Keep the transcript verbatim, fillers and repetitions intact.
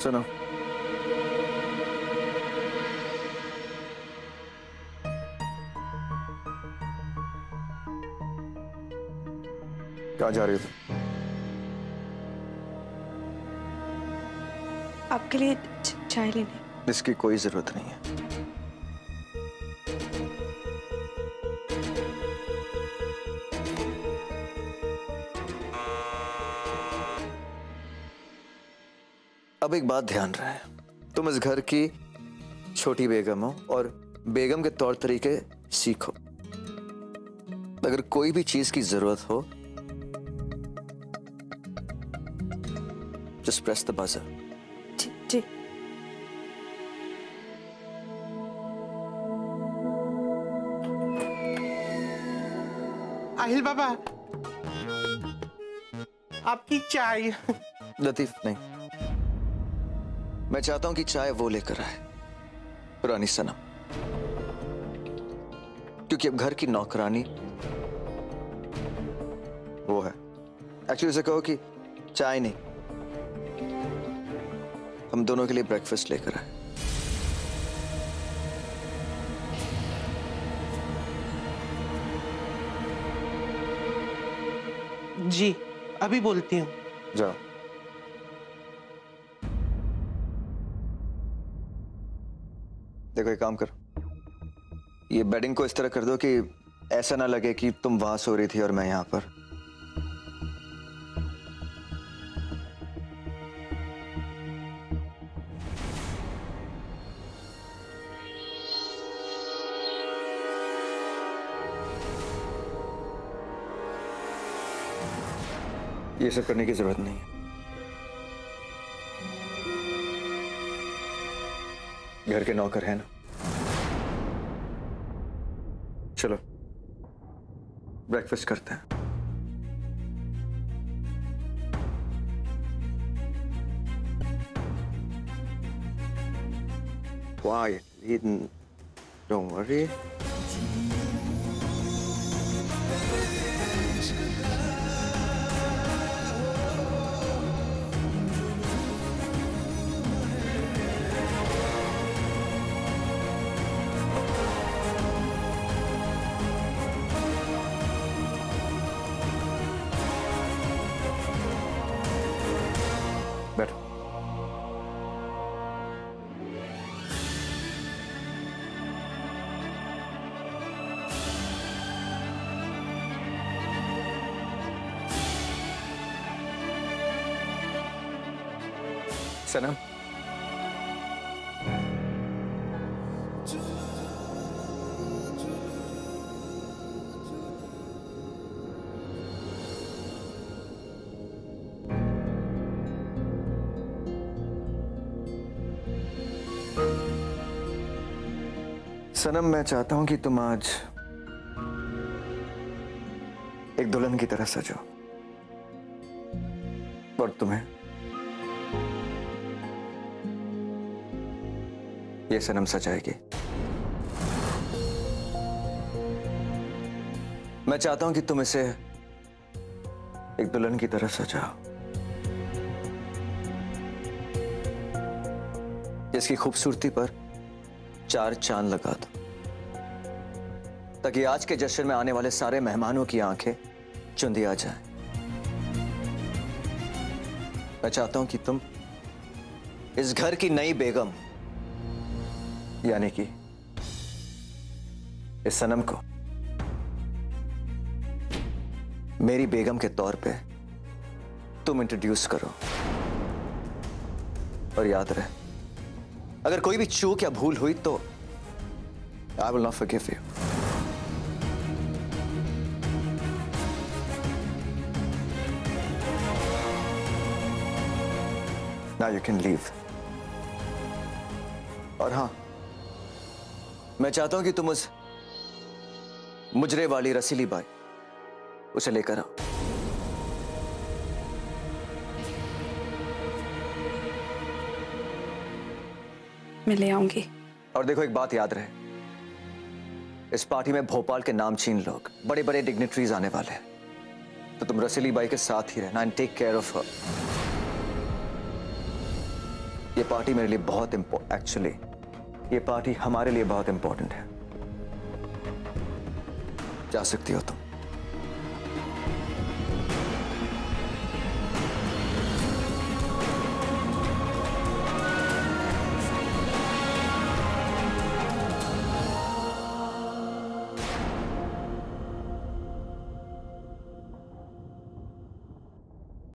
सुनो, कहाँ जा रही हो तुम? आपके लिए चाय लेने। इसकी कोई जरूरत नहीं है। अब एक बात ध्यान रहे, तुम इस घर की छोटी बेगम हो और बेगम के तौर तरीके सीखो। अगर कोई भी चीज की जरूरत हो, जस्ट प्रेस द बज़र। जी, जी। आहिल बाबा, आपकी चाय। लतीफ नहीं, मैं चाहता हूं कि चाय वो लेकर आए, पुरानी सनम, क्योंकि अब घर की नौकरानी वो है। एक्चुअली उसे कहो कि चाय नहीं, हम दोनों के लिए ब्रेकफास्ट लेकर आए। जी अभी बोलती हूं। जाओ। देखो, एक काम करो, ये बेडिंग को इस तरह कर दो कि ऐसा ना लगे कि तुम वहां सो रही थी और मैं यहां पर। ये सब करने की जरूरत नहीं है। घर के नौकर है ना। चलो ब्रेकफास्ट करते हैं। Quietly, don't worry. सनम, सनम मैं चाहता हूं कि तुम आज एक दुल्हन की तरह सजो और तुम्हें ये सनम सजाएगी। मैं चाहता हूं कि तुम इसे एक दुल्हन की तरह सजाओ, जिसकी खूबसूरती पर चार चांद लगा दो, ताकि आज के जश्न में आने वाले सारे मेहमानों की आंखें चुंदी आ जाएं। मैं चाहता हूं कि तुम इस घर की नई बेगम, यानी कि इस सनम को मेरी बेगम के तौर पे तुम इंट्रोड्यूस करो। और याद रहे, अगर कोई भी चूक या भूल हुई तो I will not forgive you. Now you can leave. और हाँ, मैं चाहता हूं कि तुम उस मुजरे वाली रसीली बाई, उसे लेकर आओ। मैं ले आऊंगी। और देखो, एक बात याद रहे, इस पार्टी में भोपाल के नामचीन लोग, बड़े बड़े डिग्निटरीज आने वाले हैं, तो तुम रसीली बाई के साथ ही रहना and take care of her. ये पार्टी मेरे लिए बहुत इम्पोर्टेंट एक्चुअली ये पार्टी हमारे लिए बहुत इम्पोर्टेंट है। जा सकती हो तुम।